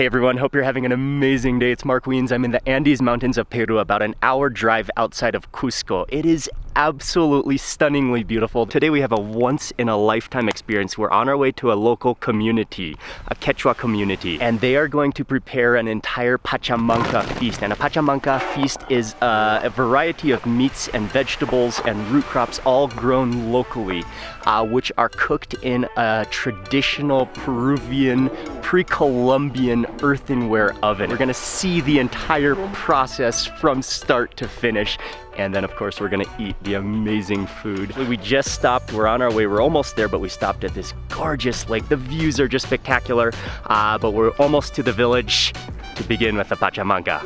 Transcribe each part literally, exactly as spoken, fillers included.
Hey everyone, hope you're having an amazing day. It's Mark Wiens. I'm in the Andes Mountains of Peru, about an hour drive outside of Cusco. It is absolutely stunningly beautiful. Today we have a once-in-a-lifetime experience. We're on our way to a local community, a Quechua community, and they are going to prepare an entire Pachamanca feast. And a Pachamanca feast is uh, a variety of meats and vegetables and root crops, all grown locally, uh, which are cooked in a traditional Peruvian, pre-Columbian earthenware oven. We're gonna see the entire process from start to finish. And then of course we're gonna eat the amazing food. We just stopped, we're on our way, we're almost there, but we stopped at this gorgeous lake. The views are just spectacular, uh, but we're almost to the village to begin with the Pachamanca.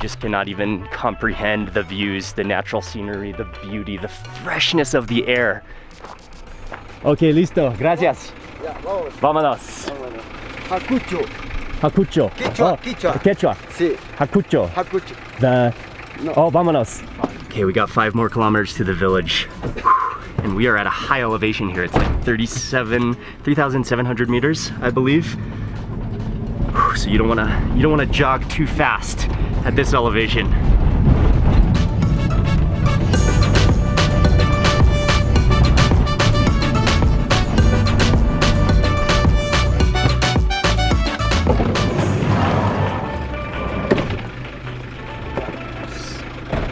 Just cannot even comprehend the views, the natural scenery, the beauty, the freshness of the air. Okay, listo. Gracias. Yeah, vamos. Vámonos. Hacucho. Hacucho. Quechua. Quechua. Quechua. Sí. Hacucho. Hacucho. The. No. Oh, vámonos. Okay, we got five more kilometers to the village. And we are at a high elevation here. It's like thirty-seven, three thousand seven hundred meters, I believe. So you don't want to, you don't want to jog too fast at this elevation.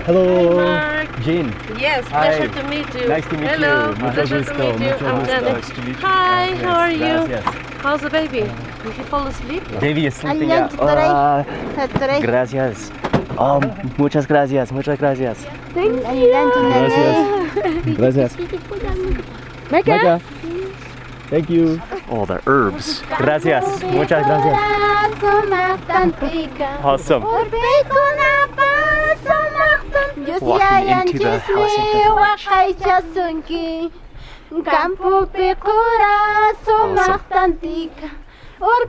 Hello, hi, Jane. Yes, pleasure hi. To meet you. Nice to meet Hello. You. Mucho pleasure gusto. To meet you. Mucho gusto. Nice to meet you. Hi, yes, how are you? Gracias. How's the baby? Did he fall asleep? Baby is sleeping. Yeah. Uh, gracias. Oh, muchas gracias. Muchas gracias. Thank you. Gracias. Gracias. Mecca. Mecca. Thank you. All the herbs. Gracias. Muchas gracias. Awesome. Walking into the house. Oh, wonderful. Oh,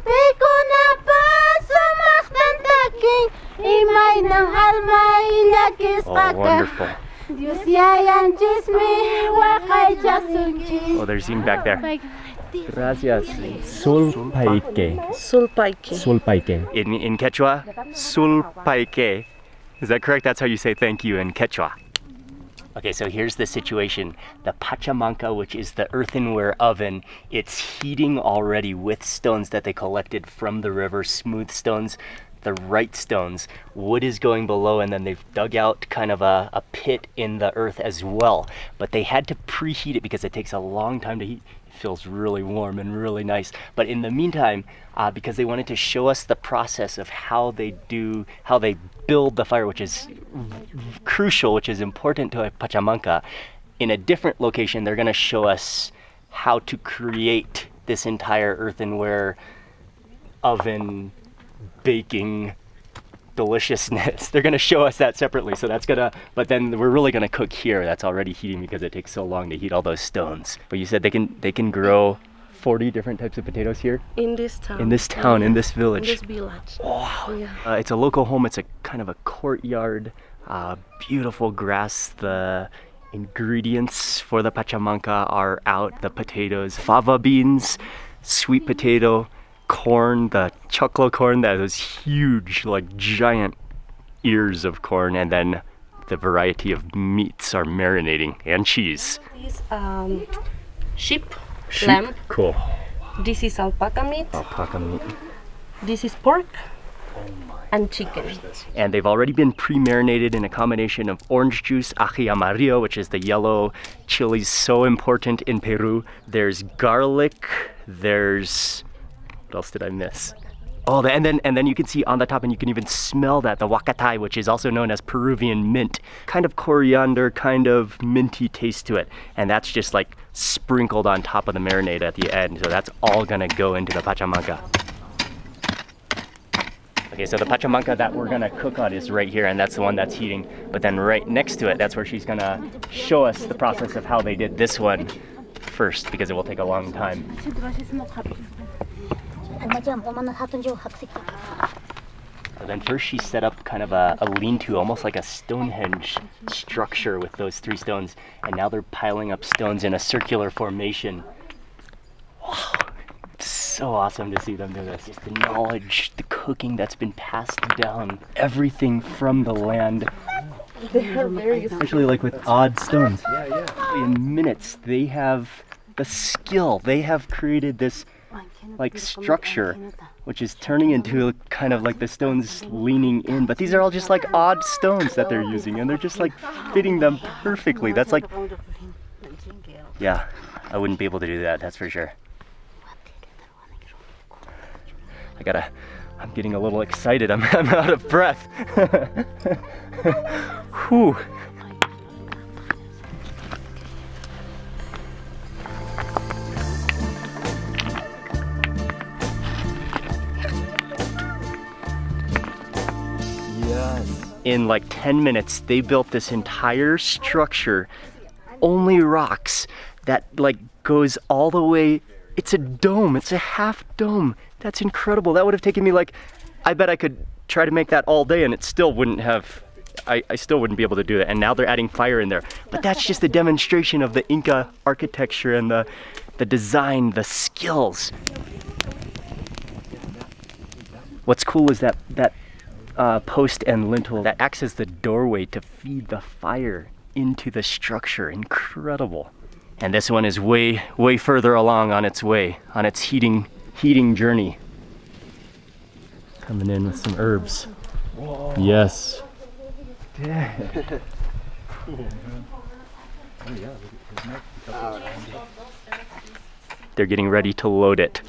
there's Zine back there. Gracias. Sulpaike. Sulpaike. Sulpaike. In, in Quechua, sulpaike. Is that correct? That's how you say thank you in Quechua. Okay, so here's the situation. The Pachamanca, which is the earthenware oven, it's heating already with stones that they collected from the river, smooth stones, the right stones. Wood is going below, and then they've dug out kind of a, a pit in the earth as well. But they had to preheat it because it takes a long time to heat. It feels really warm and really nice. But in the meantime, uh, because they wanted to show us the process of how they do, how they build the fire, which is crucial, which is important to a Pachamanca. In a different location, they're going to show us how to create this entire earthenware oven baking deliciousness. They're going to show us that separately, so that's gonna, but then we're really going to cook here. That's already heating because it takes so long to heat all those stones. But you said they can they can grow forty different types of potatoes here? In this town. In this town, yeah. In this village. In this village. Wow. Yeah. Uh, it's a local home. It's a kind of a courtyard, uh, beautiful grass. The ingredients for the Pachamanca are out. The potatoes, fava beans, sweet potato, corn, the choclo corn, that is huge, like giant ears of corn, and then the variety of meats are marinating, and cheese. This is um, sheep. Sheep. Lamb. Cool. This is alpaca meat. Alpaca meat. This is pork. Oh my and chicken. Gosh, and they've already been pre-marinated in a combination of orange juice, aji amarillo, which is the yellow chilies so important in Peru. There's garlic. There's what else did I miss? Oh, and then and then you can see on the top, and you can even smell that, the wakatay, which is also known as Peruvian mint. Kind of coriander, kind of minty taste to it. And that's just like sprinkled on top of the marinade at the end. So that's all gonna go into the Pachamanca. Okay, so the Pachamanca that we're gonna cook on is right here, and that's the one that's heating. But then right next to it, that's where she's gonna show us the process of how they did this one first, because it will take a long time. But then first she set up kind of a, a lean-to, almost like a Stonehenge structure with those three stones. And now they're piling up stones in a circular formation. Wow. It's so awesome to see them do this. Just the knowledge, the cooking that's been passed down, everything from the land. They're very especially like with odd stones. Yeah, yeah. In minutes, they have the skill. They have created this like structure, which is turning into kind of like the stones leaning in. But these are all just like odd stones that they're using, and they're just like fitting them perfectly. That's like, yeah, I wouldn't be able to do that, that's for sure. I gotta, I'm getting a little excited. I'm, I'm out of breath. Whew. In like ten minutes, they built this entire structure, only rocks, that like goes all the way. It's a dome, it's a half dome. That's incredible. That would have taken me like, I bet I could try to make that all day and it still wouldn't have, I, I still wouldn't be able to do that. And now they're adding fire in there. But that's just a demonstration of the Inca architecture and the, the design, the skills. What's cool is that, that Uh, post and lintel that acts as the doorway to feed the fire into the structure. Incredible. And this one is way, way further along on its way, on its heating, heating journey. Coming in with some herbs. Whoa. Yes. Yeah. They're getting ready to load it.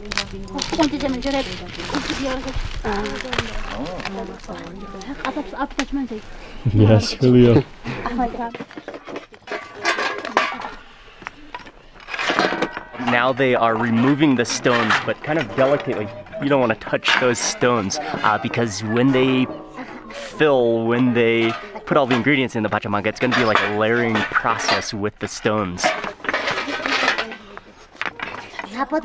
Yes, Julio. Now they are removing the stones, but kind of delicately. You don't want to touch those stones uh, because when they fill, when they put all the ingredients in the pachamanca, it's going to be like a layering process with the stones. Um, and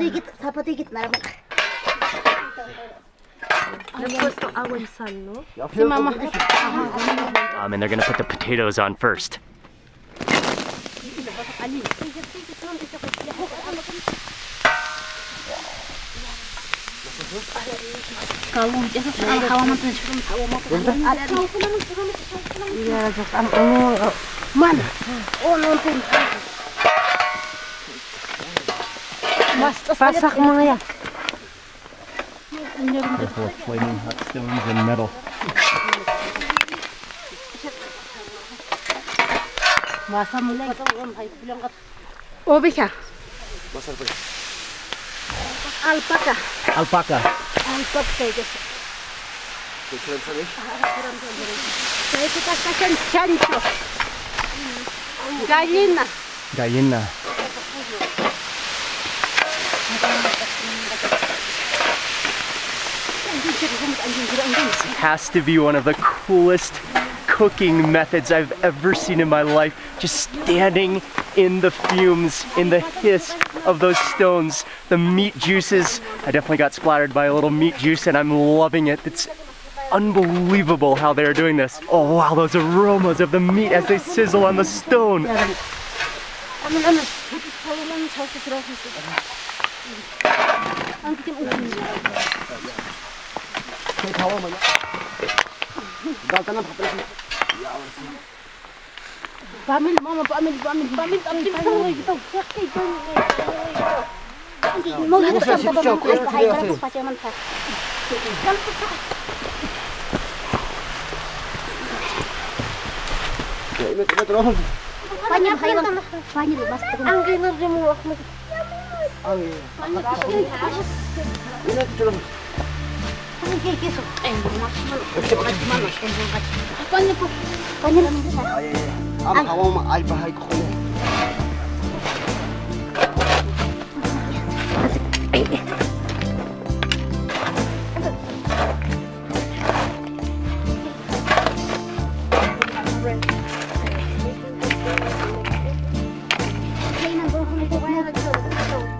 they're gonna put the potatoes on first. Careful of flaming hot stones and metal. Oveja. Alpaca. Alpaca. Alpaca. Gallina. Gallina. This has to be one of the coolest cooking methods I've ever seen in my life. Just standing in the fumes, in the hiss of those stones, the meat juices. I definitely got splattered by a little meat juice and I'm loving it. It's unbelievable how they're doing this. Oh wow, those aromas of the meat as they sizzle on the stone.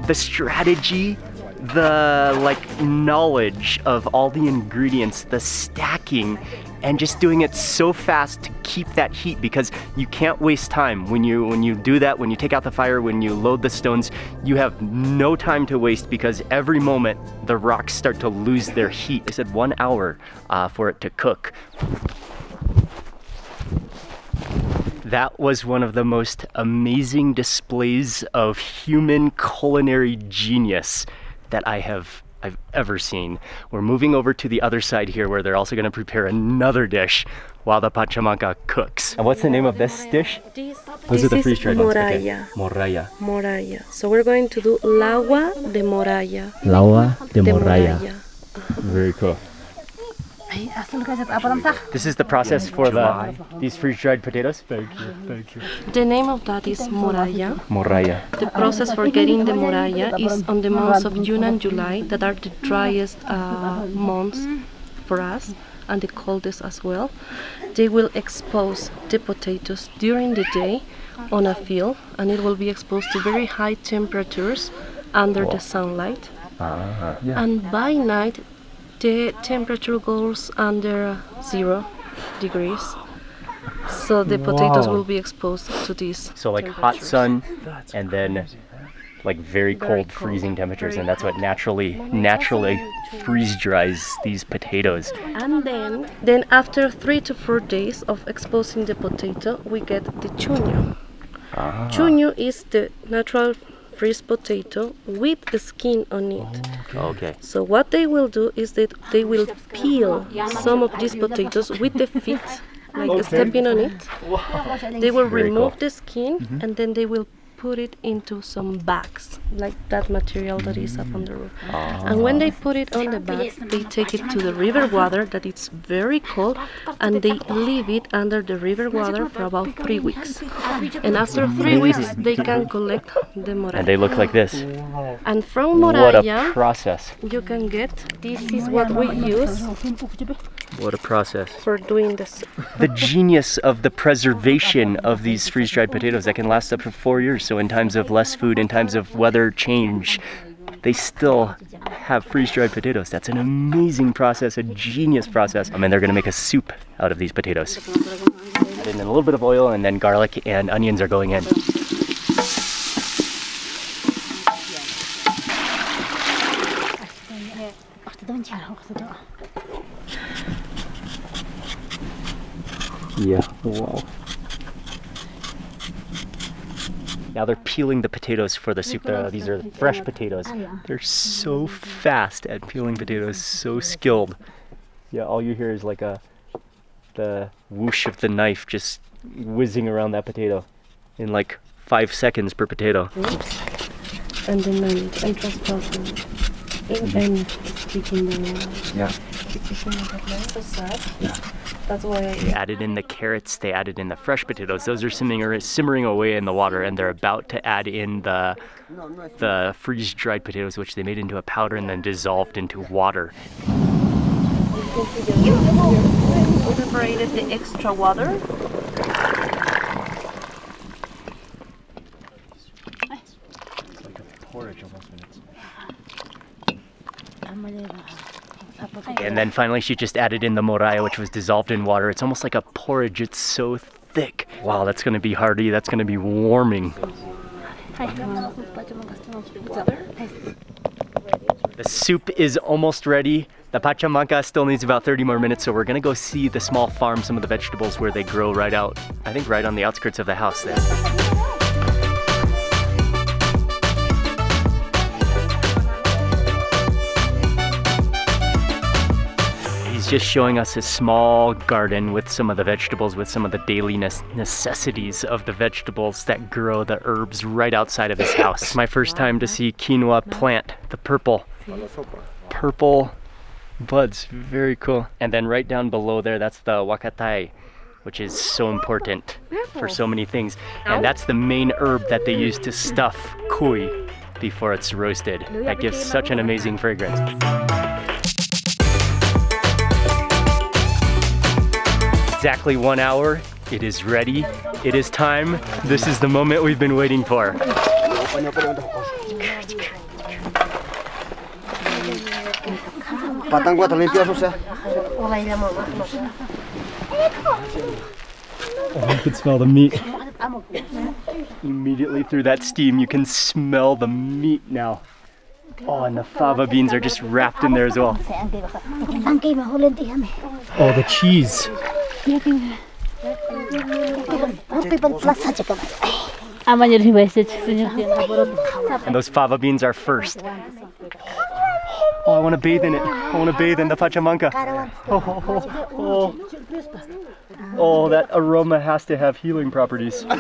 The strategy, the like knowledge of all the ingredients, the stacking, and just doing it so fast to keep that heat, because you can't waste time. When you when you do that, when you take out the fire, when you load the stones, you have no time to waste, because every moment the rocks start to lose their heat. They said one hour uh, for it to cook. That was one of the most amazing displays of human culinary genius that I have I've ever seen. We're moving over to the other side here, where they're also going to prepare another dish while the Pachamanca cooks. And what's the name of this dish? This, Those this are the freeze-dried ones. Moraya. Moraya. Moraya. So we're going to do lagua de moraya. Lagua de, de moraya. moraya. Uh-huh. Very cool. This is the process for the these freeze-dried potatoes. Thank you, thank you. The name of that is Moraya. Moraya. The process for getting the Moraya is on the months of June and July, that are the driest uh, months for us, and the coldest as well. They will expose the potatoes during the day on a field, and it will be exposed to very high temperatures under the sunlight. Uh, yeah. And by night, the temperature goes under zero degrees, so the potatoes wow. will be exposed to this. So like hot sun, that's and crazy. then like very, very cold, cold freezing temperatures, very and that's what naturally naturally freeze dries these potatoes. And then, then after three to four days of exposing the potato, we get the chuño. Ah. Chuño is the natural freeze potato with the skin on it. Okay. So what they will do is that they will peel some of these potatoes with the feet, like okay. stepping on it. Wow. They will Very remove cool. the skin mm -hmm. and then they will put it into some bags, like that material that is up on the roof. Ah. And when they put it on the bag, they take it to the river water, that it's very cold, and they leave it under the river water for about three weeks. And after three weeks, they can collect the moraya. And they look like this. And from moraya, what a process. You can get, this is what we use. What a process. For doing this. The genius of the preservation of these freeze-dried potatoes that can last up to four years. So in times of less food, in times of weather change, they still have freeze-dried potatoes. That's an amazing process, a genius process. I mean, they're going to make a soup out of these potatoes. Add in a little bit of oil, and then garlic and onions are going in. Yeah, wow. Now they're peeling the potatoes for the soup. They're, these are fresh potatoes. They're so fast at peeling potatoes, so skilled. Yeah, all you hear is like a, the whoosh of the knife just whizzing around that potato in like five seconds per potato. Oops. And then I just mm-hmm. Yeah. Yeah. That's why they added in the carrots, they added in the fresh potatoes. Those are simmering, simmering away in the water, and they're about to add in the, the freeze-dried potatoes, which they made into a powder and then dissolved into water. We separated the extra water. It's like a porridge almost, when it's... And then finally she just added in the moraya, which was dissolved in water. It's almost like a porridge, it's so thick. Wow, that's gonna be hearty, that's gonna be warming. The soup is almost ready. The Pachamanca still needs about thirty more minutes, so we're gonna go see the small farm, some of the vegetables where they grow right out, I think right on the outskirts of the house there. Just showing us a small garden with some of the vegetables, with some of the daily necessities of the vegetables that grow, the herbs right outside of his house. It's my first time to see quinoa plant, the purple, purple buds, very cool. And then right down below there, that's the wakatay, which is so important for so many things. And that's the main herb that they use to stuff cuy before it's roasted. That gives such an amazing fragrance. Exactly one hour, it is ready, it is time. This is the moment we've been waiting for. Faltan cuatro limpias, o sea. Oh, you can smell the meat. Immediately through that steam, you can smell the meat now. Oh, and the fava beans are just wrapped in there as well. Oh, the cheese. And those fava beans are first. Oh, I want to bathe in it. I want to bathe in the Pachamanca. Oh, oh, oh. Oh, that aroma has to have healing properties. Now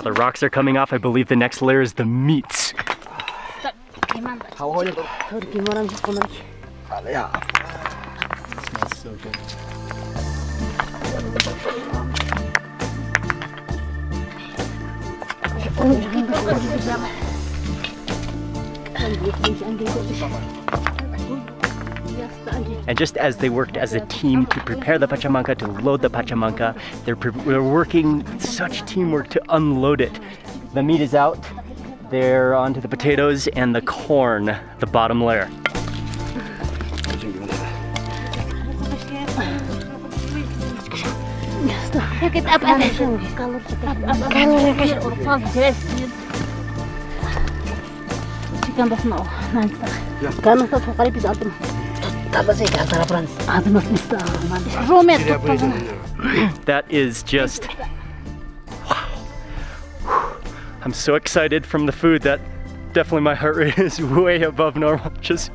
the rocks are coming off. I believe the next layer is the meats. Smells so good. And just as they worked as a team to prepare the Pachamanca, to load the Pachamanca, they're, they're working such teamwork to unload it. The meat is out, they're onto the potatoes and the corn, the bottom layer. That is just wow. I'm so excited from the food that definitely my heart rate is way above normal. Just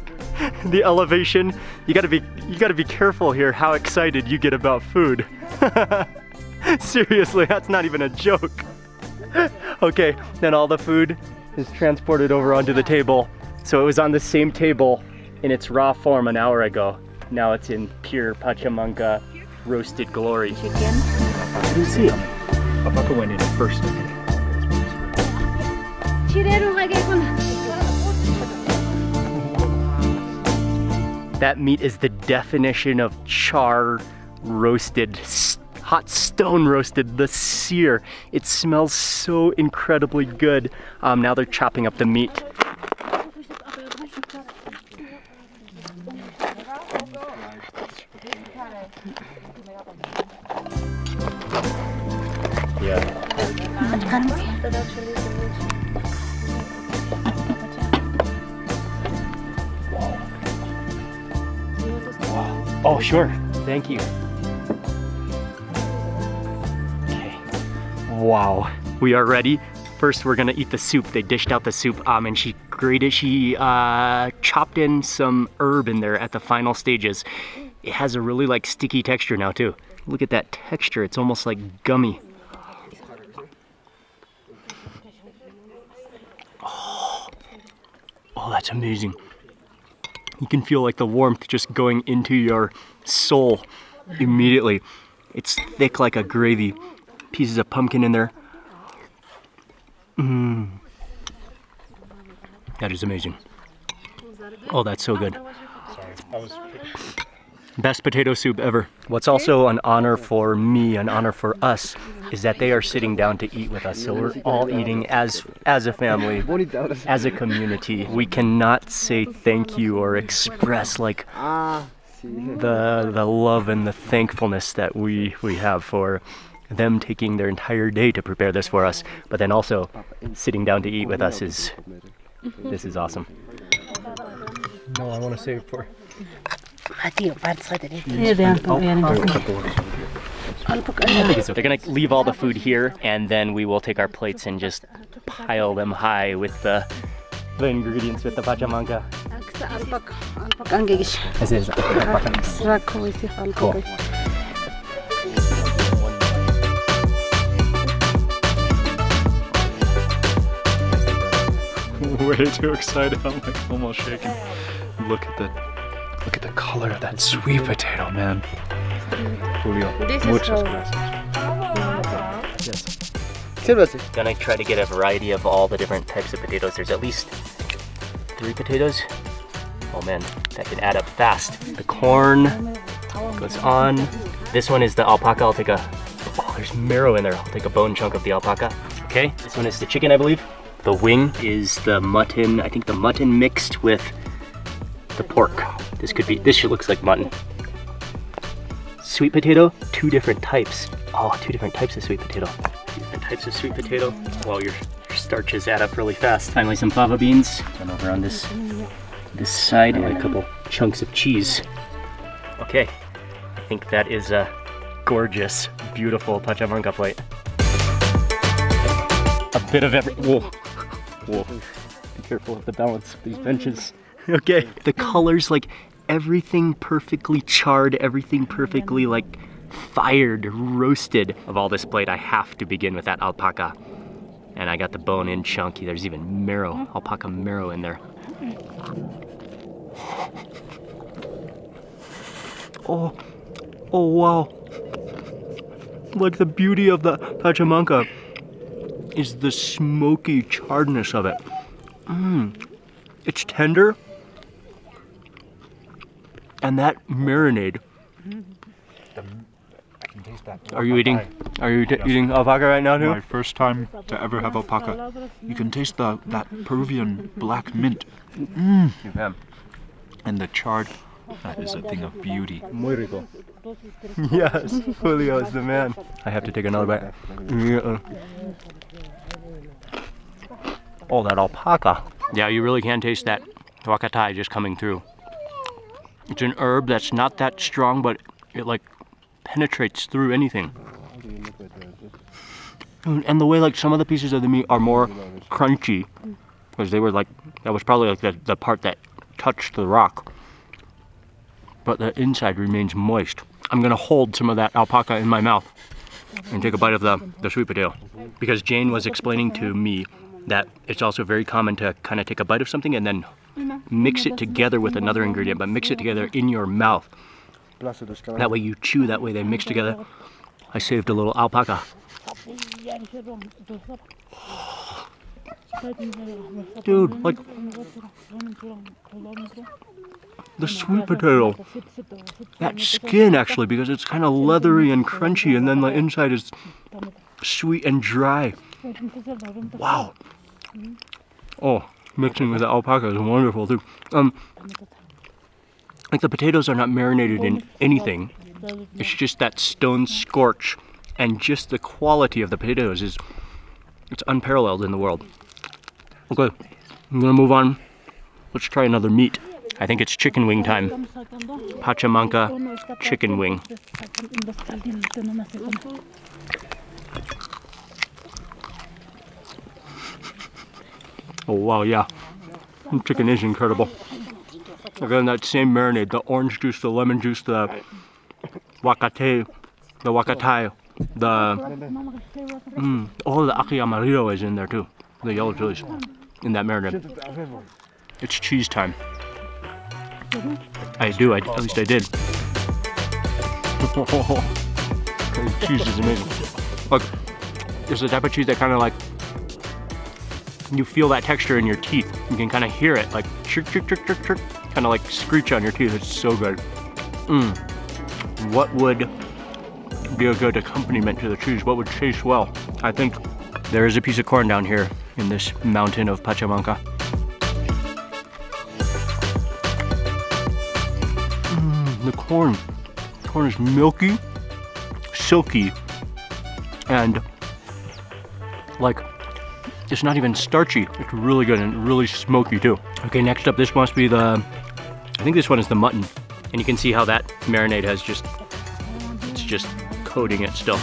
the elevation. You gotta be you gotta be careful here how excited you get about food. Seriously, that's not even a joke. Okay, then all the food is transported over onto the table. So it was on the same table in its raw form an hour ago. Now it's in pure Pachamanca roasted glory. Chicken. I didn't see him. Papaca went in first. That meat is the definition of char roasted steak. Hot stone roasted, the sear. It smells so incredibly good. Um, now they're chopping up the meat. Yeah. Wow. Oh, sure. Thank you. Wow, we are ready. First, we're gonna eat the soup. They dished out the soup, um, and she grated, she uh, chopped in some herb in there at the final stages. It has a really like sticky texture now too. Look at that texture; it's almost like gummy. Oh, oh, that's amazing. You can feel like the warmth just going into your soul immediately. It's thick like a gravy. Pieces of pumpkin in there. Mmm. That is amazing. Oh, that's so good. Best potato soup ever. What's also an honor for me, an honor for us, is that they are sitting down to eat with us. So we're all eating as as a family, as a community. We cannot say thank you or express like the the love and the thankfulness that we we have for them taking their entire day to prepare this for us, but then also sitting down to eat with us is, this is awesome. No, I want to save for... They're gonna leave all the food here, and then we will take our plates and just pile them high with the, the ingredients, with the Pachamanca. Cool. Way too excited. I'm like almost shaking. Look at the look at the color of that sweet potato, man. Julio, muchas gracias. Yes. Gonna try to get a variety of all the different types of potatoes. There's at least three potatoes. Oh man, that can add up fast. The corn goes on. This one is the alpaca. I'll take a. Oh, there's marrow in there. I'll take a bone chunk of the alpaca. Okay. This one is the chicken, I believe. The wing is the mutton, I think the mutton mixed with the pork. This could be, this shit looks like mutton. Sweet potato, two different types. Oh, two different types of sweet potato. Two different types of sweet potato. Well, your, your starches add up really fast. Finally, some fava beans. And over on this, this side, and a couple chunks of cheese. Okay, I think that is a gorgeous, beautiful Pachamanca plate. A bit of every, whoa, whoa. Be careful of the balance of these benches. Okay, the colors, like everything perfectly charred, everything perfectly like fired, roasted. Of all this plate, I have to begin with that alpaca. And I got the bone in chunky, there's even marrow, alpaca marrow in there. Oh, oh wow. Like the beauty of the Pachamanca is the smoky charredness of it. Mmm, it's tender. And that marinade. The, I can taste that. Are you eating? Are you yes. eating alpaca right now, too? My first time to ever have alpaca. You can taste the that Peruvian black mint. Mmm. Yeah. And the charred. That is a thing of beauty. Muy rico. Yes, Julio is the man. I have to take another bite. Yeah. Oh, that alpaca. Yeah, you really can taste that wakatay just coming through. It's an herb that's not that strong, but it like penetrates through anything. And the way like some of the pieces of the meat are more crunchy, because they were like, that was probably like the, the part that touched the rock. But the inside remains moist. I'm gonna hold some of that alpaca in my mouth and take a bite of the, the sweet potato. Because Jane was explaining to me that it's also very common to kind of take a bite of something and then mix it together with another ingredient, but mix it together in your mouth. That way you chew, that way they mix together. I saved a little alpaca. Dude, like, the sweet potato, that skin actually, because it's kind of leathery and crunchy, and then the inside is sweet and dry. Wow. Oh, mixing with the alpaca is wonderful too. Um, like the potatoes are not marinated in anything. It's just that stone scorch, and just the quality of the potatoes is, it's unparalleled in the world. Okay, I'm gonna move on. Let's try another meat. I think it's chicken wing time. Pachamanca chicken wing. Oh wow, yeah. Chicken is incredible. Again, that same marinade, the orange juice, the lemon juice, the wakatay, the wakatay, the... Mm, oh, the aji amarillo is in there too. The yellow chilies in that marinade. It's cheese time. I do, I, at least I did. Cheese is amazing. Look, it's the type of cheese that kind of like, you feel that texture in your teeth. You can kind of hear it, like, chirk, chirk, chirk, chirk, chirk, kind of like screech on your teeth. It's so good. Mmm. What would be a good accompaniment to the cheese? What would taste well? I think there is a piece of corn down here in this mountain of Pachamanca. The corn, the corn is milky, silky, and like, it's not even starchy. It's really good and really smoky too. Okay, next up, this must be the, I think this one is the mutton. And you can see how that marinade has just, it's just coating it still.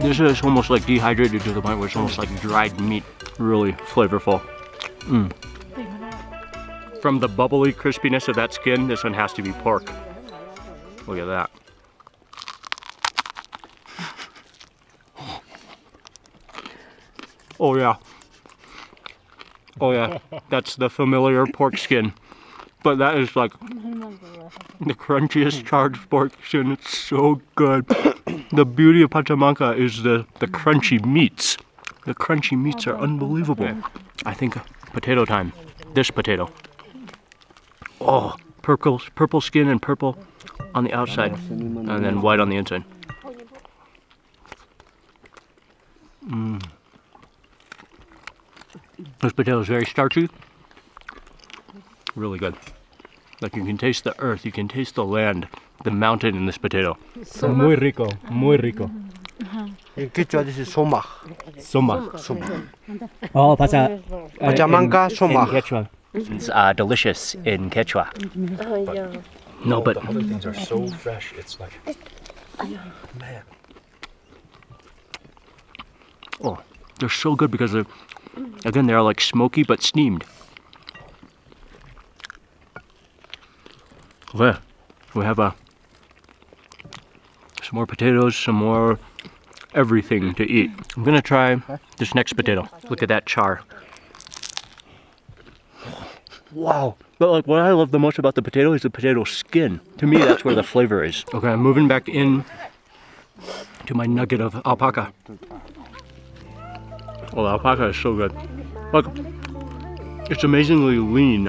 This is almost like dehydrated to the point where it's almost like dried meat. Really flavorful. Mm. From the bubbly crispiness of that skin, this one has to be pork. Look at that. Oh yeah. Oh yeah, that's the familiar pork skin. But that is like the crunchiest charred pork skin. It's so good. The beauty of Pachamanca is the, the crunchy meats. The crunchy meats are unbelievable. I think potato time. This potato. Oh, purple, purple skin and purple on the outside, and then white on the inside. Mm. This potato is very starchy. Really good. Like, you can taste the earth, you can taste the land, the mountain in this potato. Muy rico, muy rico. In Quechua, this is somaj. Somaj. Somaj. Oh, pacha. Pachamanca, somaj. It's uh, delicious in Quechua. But no, but the other things are so fresh. It's like, man. Oh, they're so good because they're, again, they are like smoky but steamed. Okay, we have uh, some more potatoes, some more everything to eat. I'm gonna try this next potato. Look at that char. Wow. But like, what I love the most about the potato is the potato skin. To me, that's where the flavor is. Okay, I'm moving back in to my nugget of alpaca. Oh, the alpaca is so good. Look, it's amazingly lean.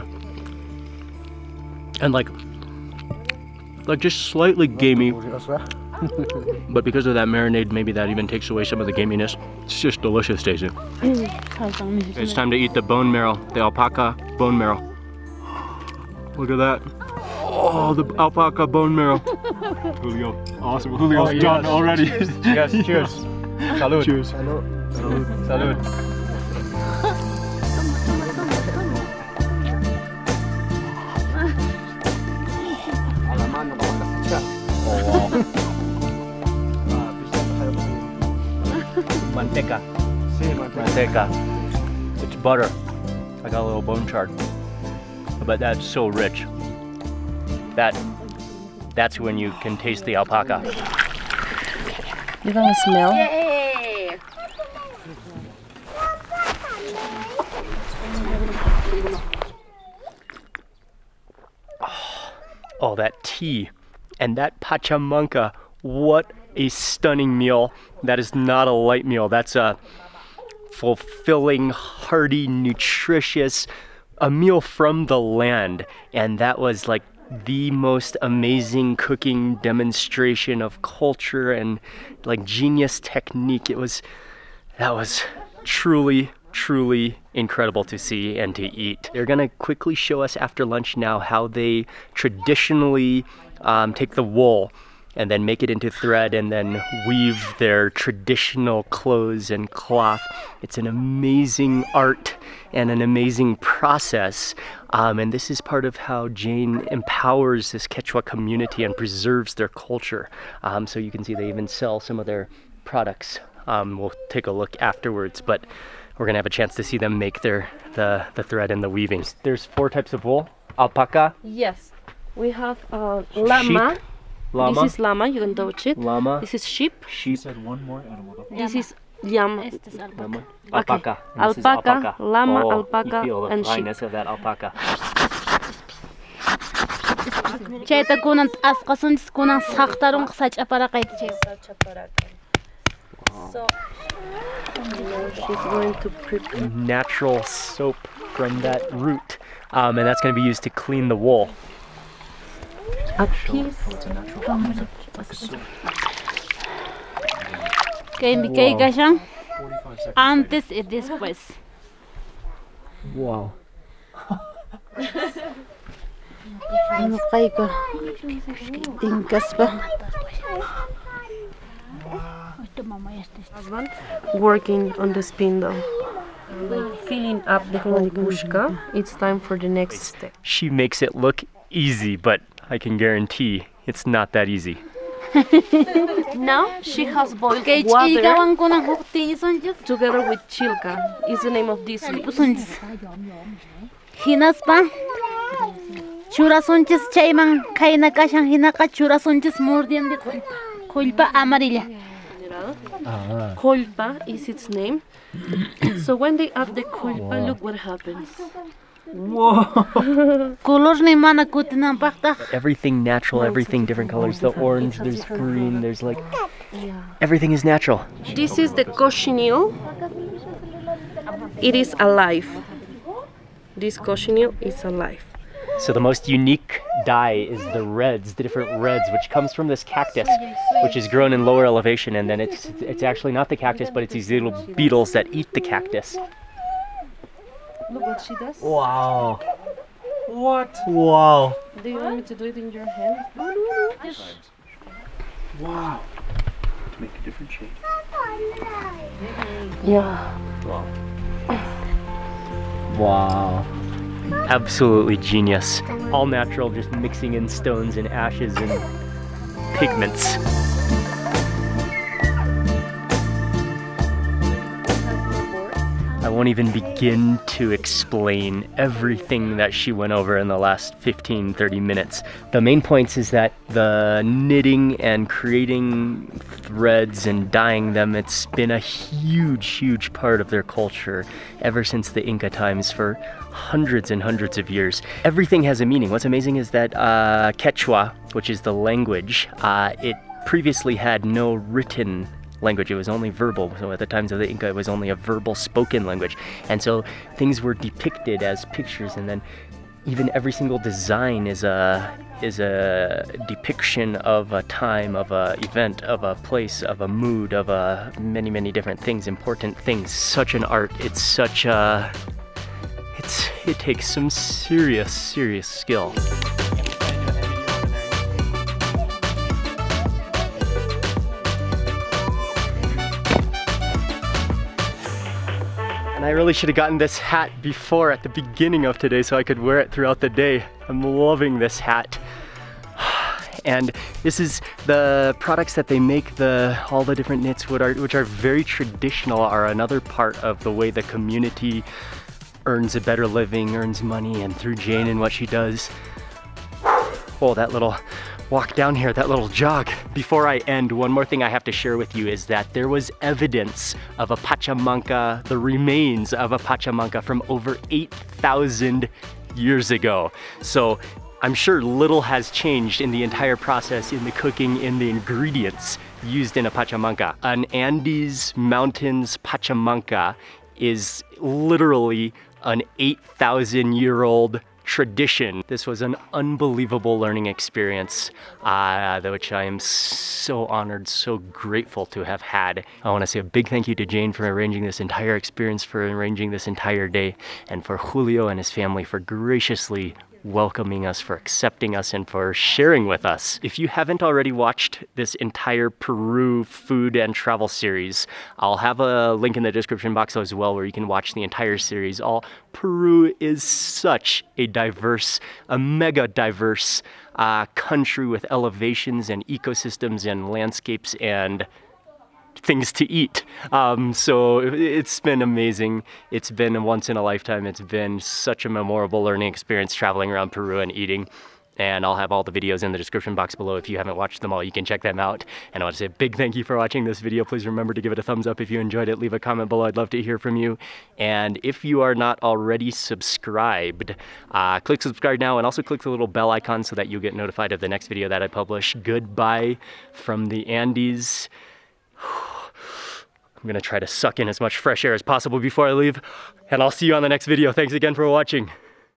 And like, like just slightly gamey, but because of that marinade, maybe that even takes away some of the gaminess. It's just delicious tasting. It's time to eat the bone marrow, the alpaca bone marrow. Look at that. Oh, the alpaca bone marrow. Julio, awesome. Julio's oh, yes. done already. Cheers. Yes, cheers. Salud. Cheers. Salud. Salud. Salud. Manteca. Manteca. It's butter. I got a little bone char. But that's so rich. That, that's when you can taste the alpaca. You're gonna smell? Yay! Oh, that tea. And that pachamanca, what a stunning meal. That is not a light meal. That's a fulfilling, hearty, nutritious, a meal from the land. And that was like the most amazing cooking demonstration of culture and like genius technique. It was, that was truly, truly incredible to see and to eat. They're gonna quickly show us after lunch now how they traditionally um, take the wool and then make it into thread and then weave their traditional clothes and cloth. It's an amazing art and an amazing process. Um, and this is part of how Jane empowers this Quechua community and preserves their culture. Um, so you can see they even sell some of their products. Um, we'll take a look afterwards, but we're gonna have a chance to see them make their the, the thread and the weaving. There's four types of wool. Alpaca. Yes, we have uh, llama. Sheep. Llama. This is llama, you can touch it. Llama. This is sheep. Sheep. Said one more animal. This is llama. Este es alpaca. Llama. Alpaca. Okay. Alpaca, alpaca, llama, oh, alpaca, you feel the and sheep. Of that alpaca. So, she's going to prepare natural soap from that root, um, and that's going to be used to clean the wool. A piece. Wow. Antes y después. Wow. Working on the spindle. Filling up the whole pushka. It's time for the next step. She makes it look easy, but I can guarantee it's not that easy. Now she has boiled water together with Chilka. Is the name of this soup. Kulpa amarilla. Kulpa is its name. So when they add the kulpa, look what happens. Whoa! Everything natural, everything different colors. The orange, there's green, there's like... Everything is natural. This is the cochineal. It is alive. This cochineal is alive. So the most unique dye is the reds, the different reds, which comes from this cactus, which is grown in lower elevation, and then it's it's actually not the cactus, but it's these little beetles that eat the cactus. Look what she does. Wow. What? Wow. Do you want me to do it in your hand? No, no, no. Wow. To make a different shade. Yeah. Wow. Wow. Absolutely genius. All natural, just mixing in stones and ashes and pigments. I won't even begin to explain everything that she went over in the last fifteen, thirty minutes. The main points is that the knitting and creating threads and dyeing them, it's been a huge, huge part of their culture ever since the Inca times for hundreds and hundreds of years. Everything has a meaning. What's amazing is that uh, Quechua, which is the language, uh, it previously had no written language. It was only verbal. So at the times of the Inca, it was only a verbal spoken language. And so things were depicted as pictures, and then even every single design is a is a depiction of a time, of a event, of a place, of a mood, of a many, many different things, important things. Such an art. It's such a it's it takes some serious, serious skill. I really should have gotten this hat before at the beginning of today so I could wear it throughout the day. I'm loving this hat. And this is the products that they make, the all the different knits which are, which are very traditional, are another part of the way the community earns a better living, earns money, and through Jane and what she does. Oh, that little walk down here, that little jog. Before I end, one more thing I have to share with you is that there was evidence of a Pachamanca, the remains of a Pachamanca from over eight thousand years ago. So I'm sure little has changed in the entire process, in the cooking, in the ingredients used in a Pachamanca. An Andes Mountains Pachamanca is literally an eight thousand year old tradition. This was an unbelievable learning experience, uh, which I am so honored, so grateful to have had. I want to say a big thank you to Jane for arranging this entire experience, for arranging this entire day, and for Julio and his family for graciously welcoming us, for accepting us, and for sharing with us. If you haven't already watched this entire Peru food and travel series, I'll have a link in the description box as well where you can watch the entire series. All Peru is such a diverse, a mega diverse uh, country with elevations and ecosystems and landscapes and things to eat. Um, so it's been amazing. It's been a once in a lifetime. It's been such a memorable learning experience traveling around Peru and eating. And I'll have all the videos in the description box below. If you haven't watched them all, you can check them out. And I want to say a big thank you for watching this video. Please remember to give it a thumbs up if you enjoyed it. Leave a comment below. I'd love to hear from you. And if you are not already subscribed, uh, click subscribe now, and also click the little bell icon so that you get notified of the next video that I publish. Goodbye from the Andes. I'm gonna try to suck in as much fresh air as possible before I leave, and I'll see you on the next video. Thanks again for watching.